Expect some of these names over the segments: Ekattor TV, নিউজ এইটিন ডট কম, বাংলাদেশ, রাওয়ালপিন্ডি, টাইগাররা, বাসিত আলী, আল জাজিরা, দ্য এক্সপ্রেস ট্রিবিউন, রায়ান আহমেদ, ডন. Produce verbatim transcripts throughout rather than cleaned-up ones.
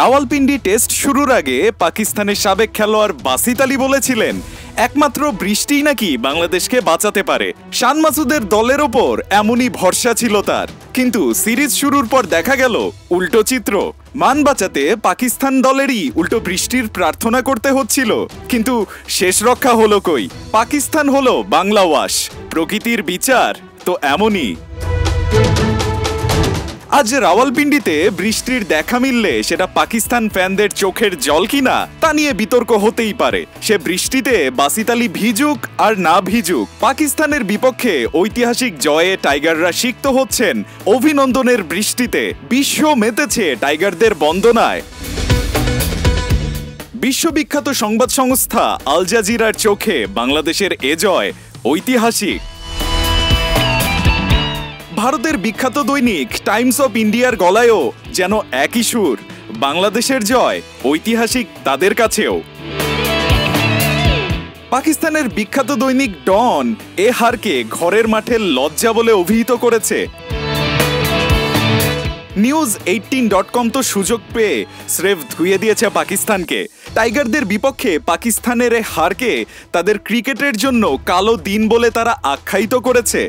রাওয়ালপিন্ডি test শুরুর আগে পাকিস্তানের সাবেক খেলোয়াড় বাসিত আলী বলেছিলেন, একমাত্র বৃষ্টিই নাকি বাংলাদেশকে বাঁচাতে পারে। শান মাসুদের দলের ওপর এমনই ভরসা ছিল তার, কিন্তু সিরিজ শুরুর পর দেখা গেল উল্টো চিত্র। মান বাঁচাতে পাকিস্তান দলেরই উল্টো বৃষ্টির প্রার্থনা করতে হচ্ছিল, কিন্তু শেষ রক্ষা হলো কই? পাকিস্তান হলো বাংলা ওয়াশ। প্রকৃতির বিচার তো এমনই। আজ রাওয়ালপিন্ডিতে বৃষ্টির দেখা মিললে সেটা পাকিস্তান ফ্যানদের চোখের জল কিনা তা নিয়ে বিতর্ক হতেই পারে। সে বৃষ্টিতে বাসিত আলী ভিজুক আর না ভিজুক, পাকিস্তানের বিপক্ষে ঐতিহাসিক জয়ে টাইগাররা সিক্ত হচ্ছেন অভিনন্দনের বৃষ্টিতে। বিশ্ব মেতেছে টাইগারদের বন্দনায়। বিশ্ববিখ্যাত সংবাদ সংস্থা আল জাজিরার চোখে বাংলাদেশের এ জয় ঐতিহাসিক। ভারতের বিখ্যাত দৈনিক টাইমস অফ ইন্ডিয়ার গলায়ও যেন একই সুর, বাংলাদেশের জয় ঐতিহাসিক তাদের কাছেও। পাকিস্তানের বিখ্যাত দৈনিক ডন এ হারকে ঘরের মাঠে লজ্জা বলে অভিহিত করেছে। নিউজ এইটিন ডট কম তো সুযোগ পেয়ে স্রেফ ধুয়ে দিয়েছে পাকিস্তানকে। টাইগারদের বিপক্ষে পাকিস্তানের এ হারকে তাদের ক্রিকেটের জন্য কালো দিন বলে তারা আখ্যায়িত করেছে।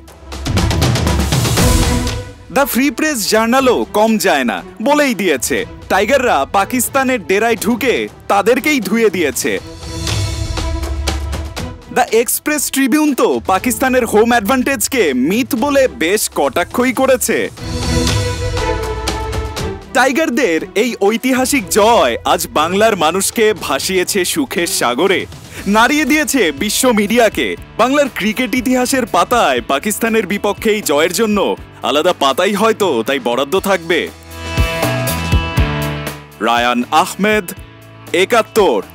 দ্য ফ্রি প্রেস জার্নালও কম যায় না, বলেই দিয়েছে টাইগাররা পাকিস্তানের ডেরায় ঢুকে তাদেরকেই ধুয়ে দিয়েছে। দ্য এক্সপ্রেস ট্রিবিউন তো পাকিস্তানের হোম অ্যাডভান্টেজকে মিথ বলে বেশ কটাক্ষই করেছে। টাইগারদের এই ঐতিহাসিক জয় আজ বাংলার মানুষকে ভাসিয়েছে সুখের সাগরে, নাড়িয়ে দিয়েছে বিশ্ব মিডিয়াকে। বাংলার ক্রিকেট ইতিহাসের পাতায় পাকিস্তানের বিপক্ষে এই জয়ের জন্য আলাদা পাতাই হয়তো তাই বরাদ্দ থাকবে। রায়ান আহমেদ, একাত্তর।